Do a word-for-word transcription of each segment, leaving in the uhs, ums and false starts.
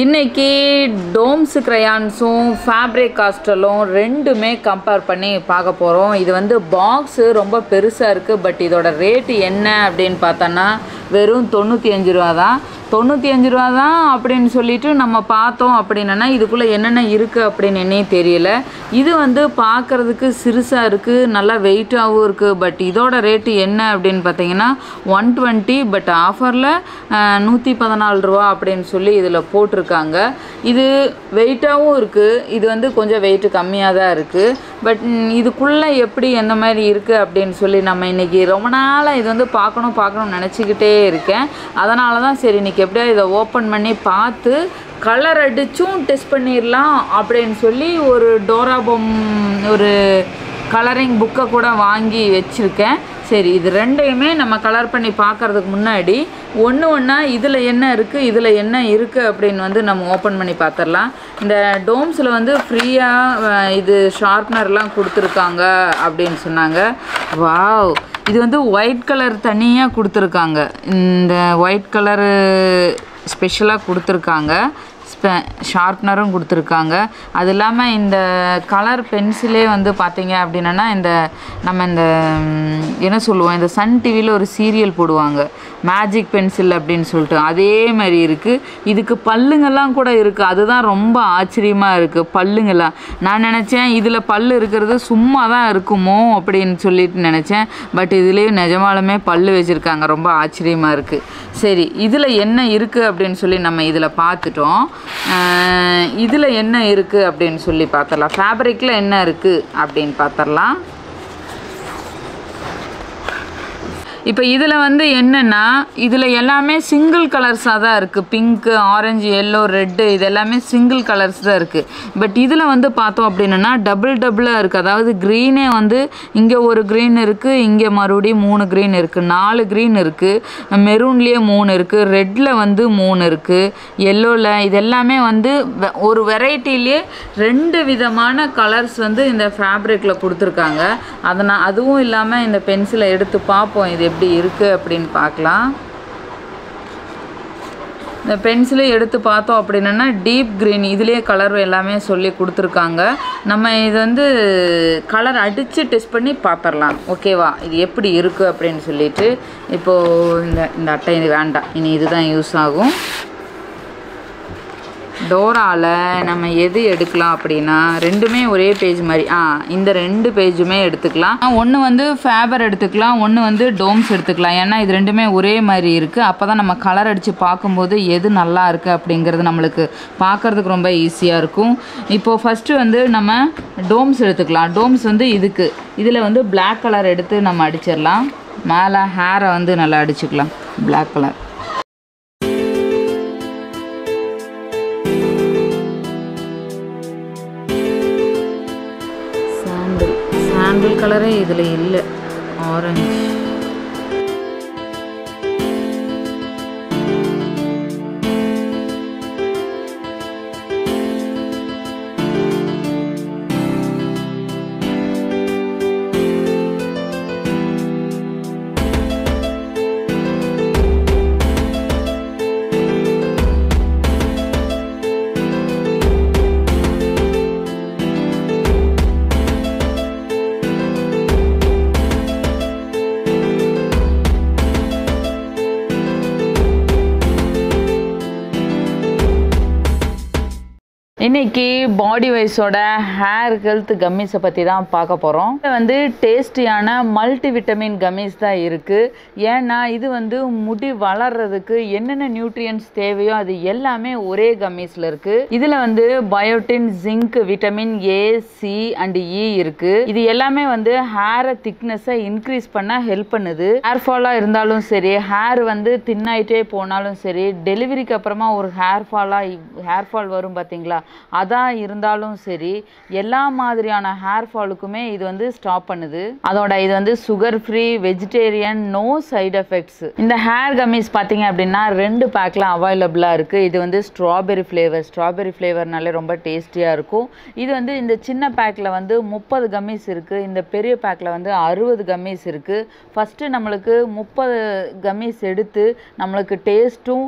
இன்னைக்கு டோம்ஸ் கிரையான்ஸும் ஃபேப்ரிக் காஸ்டலும் ரெண்டுமே கம்பேர் பண்ணி பார்க்க போகிறோம். இது வந்து பாக்ஸு ரொம்ப பெருசாக இருக்குது. பட் இதோட ரேட்டு என்ன அப்படின்னு பார்த்தோன்னா வெறும் தொண்ணூற்றி அஞ்சு ரூபா தான் தொண்ணூற்றி அஞ்சு ரூபா தான் அப்படின்னு சொல்லிட்டு நம்ம பார்த்தோம். அப்படின்னா இதுக்குள்ளே என்னென்ன இருக்குது அப்படின்னு என்னே தெரியல. இது வந்து பார்க்குறதுக்கு சிறுசாக இருக்குது, நல்லா வெயிட்டாகவும் இருக்குது. பட் இதோட ரேட்டு என்ன அப்படின்னு பார்த்தீங்கன்னா ஒன் டுவெண்ட்டி. பட் ஆஃபரில் நூற்றி பதினாலு ரூபா அப்படின்னு சொல்லி இதில் போட்டிருக்காங்க. இது வெயிட்டாகவும் இருக்குது, இது வந்து கொஞ்சம் வெயிட்டு கம்மியாக தான் இருக்குது. பட் இதுக்குள்ளே எப்படி எந்த மாதிரி இருக்குது அப்படின்னு சொல்லி நம்ம இன்றைக்கி ரொம்ப நாளாக இது வந்து பார்க்கணும் பார்க்கணும்னு நினச்சிக்கிட்டே இருக்கேன். அதனால தான் சரி இன்றைக்கி எப்படியா இதை ஓப்பன் பண்ணி பார்த்து கலர் அடிச்சும் டெஸ்ட் பண்ணிடலாம் அப்படின்னு சொல்லி ஒரு டோரா பொம் ஒரு கலரிங் புக்கை கூட வாங்கி வச்சுருக்கேன். சரி இது ரெண்டையுமே நம்ம கலர் பண்ணி பார்க்குறதுக்கு முன்னாடி ஒன்று ஒன்றா இதில் என்ன இருக்குது இதில் என்ன இருக்குது அப்படின்னு வந்து நம்ம ஓப்பன் பண்ணி பார்த்துடலாம். இந்த டோம்ஸில் வந்து ஃப்ரீயாக இது ஷார்ப்னர்லாம் கொடுத்துருக்காங்க அப்படின்னு சொன்னாங்க. வாவ், இது வந்து ஒயிட் கலர் தனியாக கொடுத்துருக்காங்க. இந்த ஒயிட் கலரு ஸ்பெஷலாக கொடுத்துருக்காங்க, ஷார்ப்னரும் கொடுத்துருக்காங்க. அது இல்லாமல் இந்த கலர் பென்சிலே வந்து பார்த்தீங்க அப்படின்னா இந்த நம்ம இந்த என்ன சொல்லுவோம், இந்த சன் டிவியில் ஒரு சீரியல் போடுவாங்க மேஜிக் பென்சில் அப்படின்னு சொல்லிட்டு, அதே மாதிரி இருக்குது. இதுக்கு பல்லுங்கள்லாம் கூட இருக்குது, அதுதான் ரொம்ப ஆச்சரியமாக இருக்குது. பல்லுங்கள்லாம் நான் நினச்சேன் இதில் பல் இருக்கிறது சும்மா தான் இருக்குமோ அப்படின்னு சொல்லிட்டு நினச்சேன். பட் இதுலேயும் நிஜமாலுமே பல்லு வச்சுருக்காங்க, ரொம்ப ஆச்சரியமாக இருக்குது. சரி இதில் என்ன இருக்குது அப்படின்னு சொல்லி நம்ம இதில் பார்த்துட்டோம். இதில் என்ன இருக்குது அப்படின்னு சொல்லி பார்த்துடலாம். ஃபேப்ரிக்கில் என்ன இருக்குது அப்படின்னு பார்த்துடலாம். இப்போ இதில் வந்து என்னென்னா இதில் எல்லாமே சிங்கிள் கலர்ஸாக தான் இருக்குது. பிங்க்கு, ஆரஞ்சு, எல்லோ, ரெட்டு, இது எல்லாமே சிங்கிள் கலர்ஸ் தான் இருக்குது. பட் இதில் வந்து பார்த்தோம் அப்படின்னா டபுள் டபுளாக இருக்குது. அதாவது க்ரீனே வந்து இங்கே ஒரு க்ரீன் இருக்குது, இங்கே மறுபடியும் மூணு க்ரீன் இருக்குது, நாலு க்ரீன் இருக்குது, மெரூன்லேயே மூணு இருக்குது, ரெட்டில் வந்து மூணு இருக்குது, எல்லோவில், இது எல்லாமே வந்து ஒரு வெரைட்டிலேயே ரெண்டு விதமான கலர்ஸ் வந்து இந்த ஃபேப்ரிக்கில் கொடுத்துருக்காங்க. அதனால் அதுவும் இல்லாமல் இந்த பென்சிலை எடுத்து பார்ப்போம் இது எப்படி இருக்குது அப்படின்னு பார்க்கலாம். இந்த பென்சிலை எடுத்து பார்த்தோம் அப்படின்னா டீப் க்ரீன், இதுலேயே கலர் எல்லாமே சொல்லி கொடுத்துருக்காங்க. நம்ம இது வந்து கலர் அடித்து டெஸ்ட் பண்ணி பார்த்துடலாம் ஓகேவா, இது எப்படி இருக்குது அப்படின்னு சொல்லிட்டு. இப்போது இந்த இந்த அட்டை இது வேண்டாம், இனி இதுதான் யூஸ் ஆகும். டோராவில் நம்ம எது எடுக்கலாம் அப்படின்னா ரெண்டுமே ஒரே பேஜ் மாதிரி, ஆ இந்த ரெண்டு பேஜுமே எடுத்துக்கலாம். ஒன்று வந்து ஃபேபர் எடுத்துக்கலாம், ஒன்று வந்து டோம்ஸ் எடுத்துக்கலாம். ஏன்னா இது ரெண்டுமே ஒரே மாதிரி இருக்குது. அப்போ தான் நம்ம கலர் அடித்து பார்க்கும்போது எது நல்லா இருக்குது அப்படிங்கிறது நம்மளுக்கு பார்க்குறதுக்கு ரொம்ப ஈஸியாக இருக்கும். இப்போது ஃபஸ்ட்டு வந்து நம்ம டோம்ஸ் எடுத்துக்கலாம். டோம்ஸ் வந்து இதுக்கு இதில் வந்து பிளாக் கலர் எடுத்து நம்ம அடிச்சிடலாம். மேலே ஹேரை வந்து நல்லா அடிச்சுக்கலாம் பிளாக் கலர். சாண்டில் கலரே இதில் இல்லை, ஆரஞ்சு. இன்றைக்கி பாடி வைஸோட ஹேர் ஹெல்த் கம்மிஸை பற்றி தான் பார்க்க போகிறோம். இது வந்து டேஸ்டியான மல்டி விட்டமின் கம்மிஸ் தான் இருக்குது. ஏன்னா இது வந்து முடி வளர்கிறதுக்கு என்னென்ன நியூட்ரியன்ஸ் தேவையோ அது எல்லாமே ஒரே கம்மிஸில் இருக்குது. இதில் வந்து biotin, zinc, vitamin A, C and E இருக்குது. இது எல்லாமே வந்து ஹேரை திக்னஸை இன்க்ரீஸ் பண்ண ஹெல்ப் பண்ணுது. ஹேர் ஃபாலாக இருந்தாலும் சரி, ஹேர் வந்து தின்னாயிட்டே போனாலும் சரி, டெலிவரிக்கு அப்புறமா ஒரு ஹேர் ஃபாலாக ஹேர் ஃபால் வரும் பார்த்தீங்களா, அதான் இருந்தாலும் சரி எல்லா மாதிரியான ஹேர் ஃபாலுக்குமே இது வந்து ஸ்டாப் பண்ணுது. அதோட இது வந்து sugar free, vegetarian, no side effects. இந்த ஹேர் கம்மிஸ் பார்த்தீங்க அப்படின்னா ரெண்டு பேக்லாம் அவைலபிளாக இருக்குது. இது வந்து ஸ்ட்ராபெரி ஃப்ளேவர், ஸ்ட்ராபெரி ஃப்ளேவர்னாலே ரொம்ப டேஸ்டியாக இருக்கும். இது வந்து இந்த சின்ன பேக்கில் வந்து முப்பது கம்மிஸ் இருக்குது, இந்த பெரிய பேக்கில் வந்து அறுபது கம்மிஸ் இருக்குது. ஃபஸ்ட்டு நம்மளுக்கு முப்பது கம்மிஸ் எடுத்து நம்மளுக்கு டேஸ்ட்டும்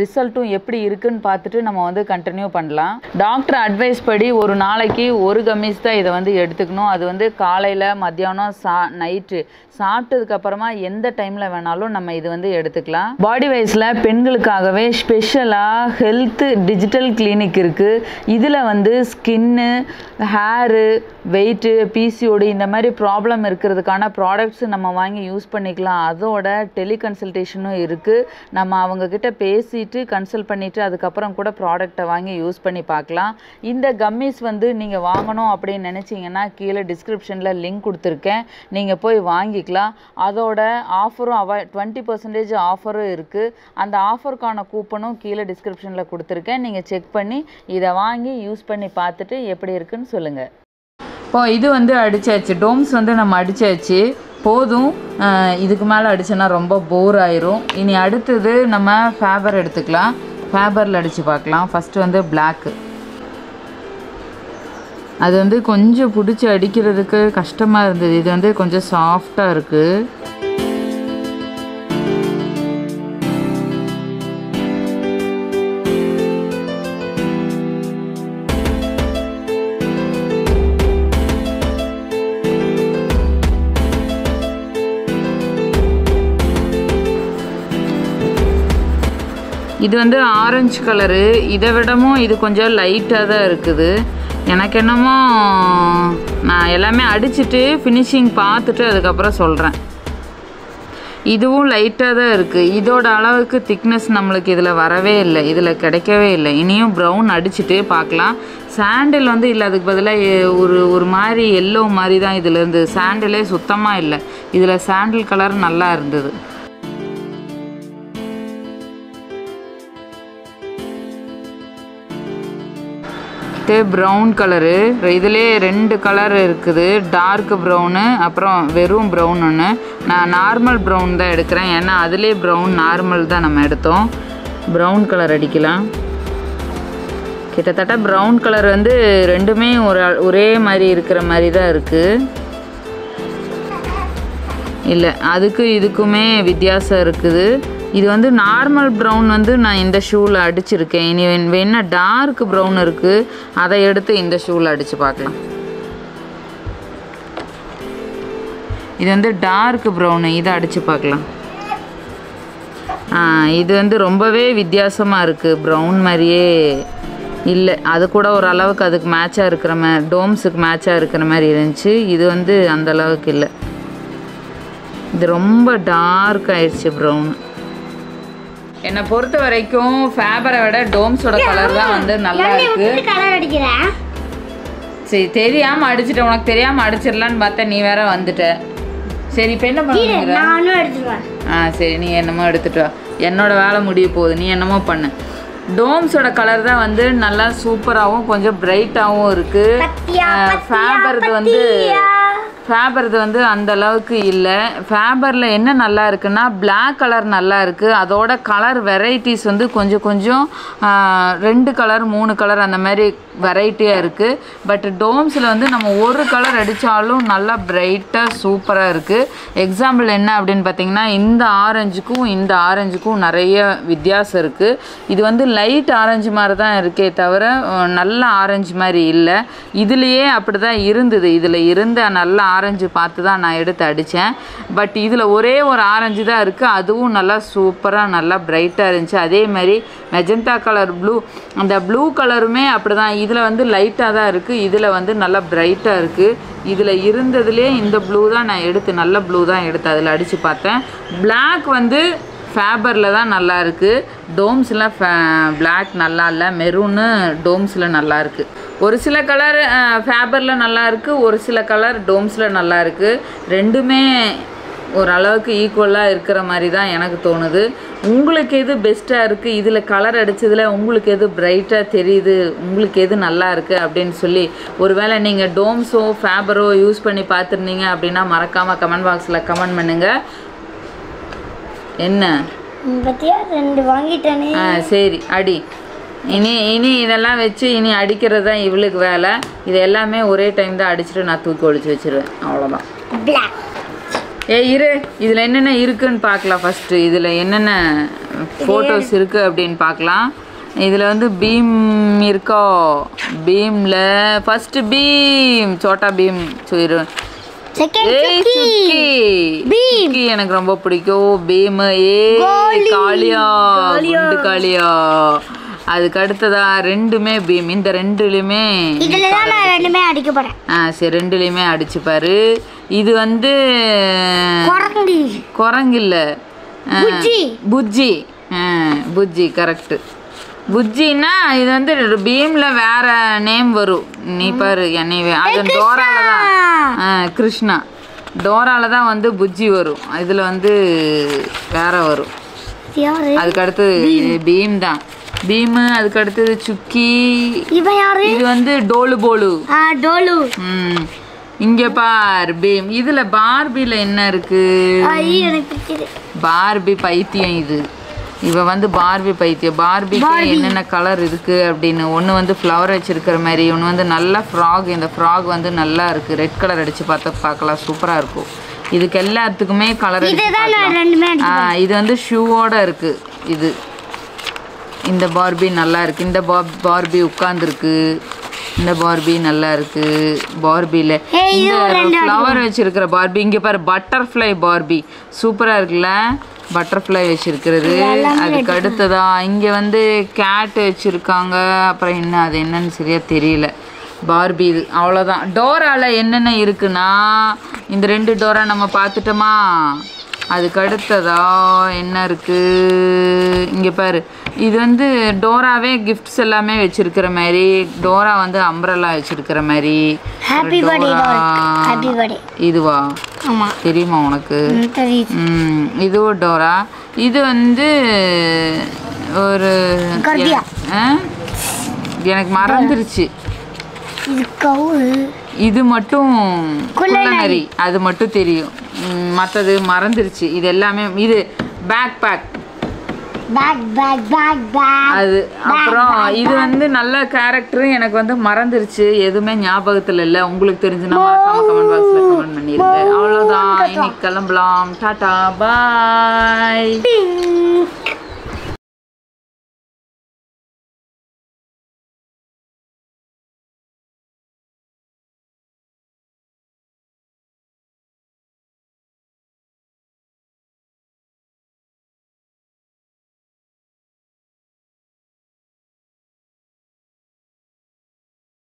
ரிசல்ட்டும் எப்படி இருக்குன்னு பார்த்துட்டு நம்ம வந்து கண்டினியூ பண்ணலாம். டாக்டர் அட்வைஸ் படி ஒரு நாளைக்கு ஒரு கம்மிஸ் தான் இதை வந்து எடுத்துக்கணும். அது வந்து காலையில், மத்தியானம், சா நைட்டு சாப்பிட்டதுக்கப்புறமா எந்த டைமில் வேணாலும் நம்ம இது வந்து எடுத்துக்கலாம். பாடி வைஸில் பெண்களுக்காகவே ஸ்பெஷலாக ஹெல்த் டிஜிட்டல் கிளினிக் இருக்குது. இதில் வந்து ஸ்கின்னு, ஹேரு, வெயிட்டு, பிசிஓடி இந்த மாதிரி ப்ராப்ளம் இருக்கிறதுக்கான ப்ராடக்ட்ஸ் நம்ம வாங்கி யூஸ் பண்ணிக்கலாம். அதோட டெலிகன்சல்டேஷனும் இருக்குது. நம்ம அவங்கக்கிட்ட பேசிட்டு கன்சல்ட் பண்ணிவிட்டு அதுக்கப்புறம் கூட ப்ராடக்டை வாங்கி யூஸ் பண்ணி பார்க்கலாம். இந்த கம்மிஸ் வந்து நீங்கள் வாங்கணும் அப்படின்னு நினச்சிங்கன்னா கீழே டிஸ்கிரிப்ஷனில் லிங்க் கொடுத்துருக்கேன், நீங்கள் போய் வாங்கிக்கலாம். அதோட ஆஃபரும் அவ டுவெண்ட்டி பர்சன்டேஜ் ஆஃபரும் இருக்குது. அந்த ஆஃபருக்கான கூப்பனும் கீழே டிஸ்கிரிப்ஷனில் கொடுத்துருக்கேன், நீங்கள் செக் பண்ணி இதை வாங்கி யூஸ் பண்ணி பார்த்துட்டு எப்படி இருக்குன்னு சொல்லுங்கள். இப்போ இது வந்து அடித்தாச்சு, டோம்ஸ் வந்து நம்ம அடித்தாச்சு, போதும். இதுக்கு மேலே அடித்தோன்னா ரொம்ப போர் ஆயிரும். இனி அடுத்தது நம்ம ஃபேபர் எடுத்துக்கலாம். ஃபேபரில் அடித்து பார்க்கலாம். ஃபஸ்ட்டு வந்து பிளாக்கு, அது வந்து கொஞ்சம் பிடிச்சி அடிக்கிறதுக்கு கஷ்டமாக இருந்தது. இது வந்து கொஞ்சம் சாஃப்டாக இருக்குது. இது வந்து ஆரஞ்சு கலரு, இதை விடமும் இது கொஞ்சம் லைட்டாக தான் இருக்குது. எனக்கு என்னமோ நான் எல்லாமே அடிச்சுட்டு ஃபினிஷிங் பார்த்துட்டு அதுக்கப்புறம் சொல்கிறேன். இதுவும் லைட்டாக தான் இருக்குது. இதோட அளவுக்கு திக்னஸ் நம்மளுக்கு இதில் வரவே இல்லை, இதில் கிடைக்கவே இல்லை. இனியும் ப்ரௌன் அடிச்சுட்டு பார்க்கலாம். சாண்டில் வந்து இல்லை, அதுக்கு பதிலாக ஒரு ஒரு மாதிரி எல்லோ மாதிரி தான் இதில் இருந்து. சாண்டிலே சுத்தமாக இல்லை, இதில் சாண்டில் கலர் நல்லா இருந்தது. ப்ரவுன் கலரு, இதிலே ரெண்டு கலர் இருக்குது, டார்க் ப்ரௌனு அப்புறம் வெறும் ப்ரௌன் ஒன்று. நான் நார்மல் ப்ரௌன் தான் எடுக்கிறேன், ஏன்னா அதிலே ப்ரௌன் நார்மல் தான் நம்ம எடுத்தோம். ப்ரௌன் கலர் அடிக்கலாம். கிட்டத்தட்ட ப்ரௌன் கலர் வந்து ரெண்டுமே ஒரு ஒரே மாதிரி இருக்கிற மாதிரி தான் இருக்குது. இல்லை, அதுக்கு இதுக்குமே வித்தியாசம் இருக்குது. இது வந்து நார்மல் ப்ரௌன் வந்து நான் இந்த ஷூவில் அடிச்சிருக்கேன். இனி வேணா டார்க் ப்ரௌன் இருக்குது, அதை எடுத்து இந்த ஷூவில் அடித்து பார்க்கலாம். இது வந்து டார்க் ப்ரௌனு, இதை அடித்து பார்க்கலாம். இது வந்து ரொம்பவே வித்தியாசமாக இருக்குது, ப்ரௌன் மாதிரியே இல்லை. அது கூட ஓரளவுக்கு அதுக்கு மேட்சாக இருக்கிற மாதிரி, டோம்ஸுக்கு மேட்சாக இருக்கிற மாதிரி இருந்துச்சு. இது வந்து அந்த அளவுக்கு இல்லை, இது ரொம்ப டார்க் ஆயிடுச்சு ப்ரௌனு. என்னை பொறுத்த வரைக்கும் ஃபேபரை விட டோம்ஸோட கலர் தான் வந்து நல்லா இருக்கு. சரி, தெரியாம அடிச்சிட்ட, உனக்கு தெரியாம அடிச்சிடலான்னு பார்த்தா நீ வேற வந்துட்ட. சரி, இப்போ என்ன பண்ணுங்க? ஆ சரி, நீ என்னமோ எடுத்துட்டு வா, என்னோட வேலை முடிய போகுது, நீ என்னமோ பண்ணு. டோம்ஸோட கலர் தான் வந்து நல்லா சூப்பராகவும் கொஞ்சம் பிரைட்டாகவும் இருக்கு. ஃபேபருக்கு வந்து ஃபேபர் இது வந்து அந்த அளவுக்கு இல்லை. ஃபேபரில் என்ன நல்லா இருக்குன்னா பிளாக் கலர் நல்லா இருக்குது. அதோட கலர் வெரைட்டிஸ் வந்து கொஞ்சம் கொஞ்சம் ரெண்டு கலர், மூணு கலர் அந்த மாதிரி வெரைட்டியாக இருக்குது. பட் டோம்ஸில் வந்து நம்ம ஒரு கலர் அடித்தாலும் நல்லா பிரைட்டாக சூப்பராக இருக்குது. எக்ஸாம்பிள் என்ன அப்படின்னு பார்த்தீங்கன்னா இந்த ஆரஞ்சுக்கும் இந்த ஆரஞ்சுக்கும் நிறைய வித்தியாசம் இருக்குது. இது வந்து லைட் ஆரஞ்சு மாதிரி தான் இருக்கே தவிர நல்ல ஆரஞ்சு மாதிரி இல்லை. இதுலேயே அப்படி தான் இருந்தது, இதில் இருந்த நல்ல ஆரஞ்சு பார்த்து தான் நான் எடுத்து அடித்தேன். பட் இதில் ஒரே ஒரு ஆரஞ்சு தான் இருக்குது, அதுவும் நல்லா சூப்பராக நல்லா பிரைட்டாக இருந்துச்சு. அதே மாதிரி மெஜந்தா கலர் ப்ளூ, அந்த ப்ளூ கலருமே அப்படி தான். இதில் வந்து லைட்டாக தான் இருக்குது, இதில் வந்து நல்லா பிரைட்டாக இருக்குது. இதில் இருந்ததுலேயே இந்த ப்ளூ தான் நான் எடுத்து, நல்ல ப்ளூ தான் எடுத்து அதில் அடித்து பார்த்தேன். பிளாக் வந்து ஃபேபரில் தான் நல்லா இருக்குது, டோம்ஸில் ஃபே பிளாக் நல்லா இல்லை, மெரூனு டோம்ஸில் நல்லா இருக்குது. ஒரு சில கலர் ஃபேபரில் நல்லா இருக்குது, ஒரு சில கலர் டோம்ஸில் நல்லா இருக்குது. ரெண்டுமே ஒரு அளவுக்கு ஈக்குவலாக இருக்கிற மாதிரி தான் எனக்கு தோணுது. உங்களுக்கு எது பெஸ்ட்டாக இருக்குது, இதில் கலர் அடித்ததில் உங்களுக்கு எது பிரைட்டாக தெரியுது, உங்களுக்கு எது நல்லா இருக்குது அப்படின்னு சொல்லி ஒருவேளை நீங்கள் டோம்ஸோ ஃபேபரோ யூஸ் பண்ணி பார்த்துருந்தீங்க அப்படின்னா மறக்காமல் கமெண்ட் பாக்ஸில் கமெண்ட் பண்ணுங்கள். என்ன பற்றியா ரெண்டு வாங்கிட்டேனே. ஆ சரி அடி. இனி இனி இதெல்லாம் வச்சு இனி அடிக்கிறது தான் இவளுக்கு வேலை. இது எல்லாமே ஒரே டைம் தான் அடிச்சுட்டு நான் தூக்கி ஒழிச்சு வச்சுருவேன், அவ்வளோதான். ஏ இரு, இதில் என்னென்ன இருக்குதுன்னு பார்க்கலாம். ஃபஸ்ட்டு இதில் என்னென்ன ஃபோட்டோஸ் இருக்குது அப்படின்னு பார்க்கலாம். இதில் வந்து பீம் இருக்கோ, பீமில் ஃபஸ்ட்டு பீம் சோட்டா பீம் சொல்லிடுவேன். எனக்கு ரொம்ப பிடிக்கும் பீம். ஏ காளியா ரெண்டு காளியா. அதுக்கு அடுத்ததா ரெண்டுமே பீம். இந்த ரெண்டுலையுமே ஆ சரி ரெண்டுலையுமே அடிச்சுப்பாரு. இது வந்து குரங்கில்ல புஜ்ஜி. புஜ்ஜி கரெக்ட். புஜ்ஜின்னா இது வந்து பீம்ல வேற நேம் வரும். நீ பாரு என்னையே அது டோரால தான். கிருஷ்ணா டோரால தான் வந்து புஜ்ஜி வரும், இதுல வந்து வேற வரும். அதுக்கு அடுத்தது பீம் தான் பீம். அதுக்கு அடுத்தது சுக்கி. இது வந்து டோலு போலு. இங்க பார் பீம். இதுல பார்பில என்ன இருக்கு? பார்பி பைத்தியம். இது இவ வந்து பார்பி பைத்தியம். பார்பிக்கு என்னென்ன கலர் இருக்கு அப்படின்னு ஒன்று வந்து ஃப்ளவர் வச்சிருக்கிற மாதிரி, ஒன்று வந்து நல்லா ஃப்ராக். இந்த ஃப்ராக் வந்து நல்லா இருக்கு, ரெட் கலர் அடிச்சு பார்த்து பார்க்கலாம், சூப்பரா இருக்கும். இதுக்கு எல்லாத்துக்குமே கலர். இது வந்து ஷூவோட இருக்கு. இது இந்த பார்பி நல்லா இருக்கு. இந்த பார்பி உட்கார்ந்துருக்கு. இந்த பார்பி நல்லா இருக்கு. பார்பியில் இந்த ஃப்ளவர் வச்சிருக்கிற பார்பி இங்கே பாரு. பட்டர்ஃப்ளை பார்பி சூப்பராக இருக்குல்ல, பட்டர்ஃப்ளை வச்சிருக்கிறது. அதுக்கு அடுத்ததா இங்கே வந்து கேட் வச்சிருக்காங்க. அப்புறம் என்ன அது என்னன்னு சரியா தெரியல. பார்பி இது அவ்வளோதான். டோரால என்னென்ன இருக்குன்னா இந்த ரெண்டு டோரா நம்ம பார்த்துட்டோமா. அதுக்கு அடுத்ததா என்ன இருக்குது இங்கே பாரு. இது வந்து டோராவே கிஃப்ட்ஸ் எல்லாமே வச்சிருக்கிற மாதிரி. டோரா வந்து அம்பரலா வச்சிருக்கிற மாதிரி. இதுவா தெரியுமா உனக்கு? இதுவும் டோரா. இது வந்து ஒரு எனக்கு மறந்துருச்சு. இது மட்டும் குள்ளநரி, அது மட்டும் தெரியும். மற்றது மறந்துருச்சு. இது எல்லாமே இது பேக் பேக். அது அப்புறம் இது வந்து நல்ல கேரக்டரும் எனக்கு வந்து மறந்துருச்சு, எதுவுமே ஞாபகத்தில் இல்லை. உங்களுக்கு தெரிஞ்சுன்னா கமெண்ட் பாக்ஸ்ல கமெண்ட் பண்ணிருங்க. அவ்வளோதான், இன்னைக்கு கிளம்பலாம். டாடா பாய்.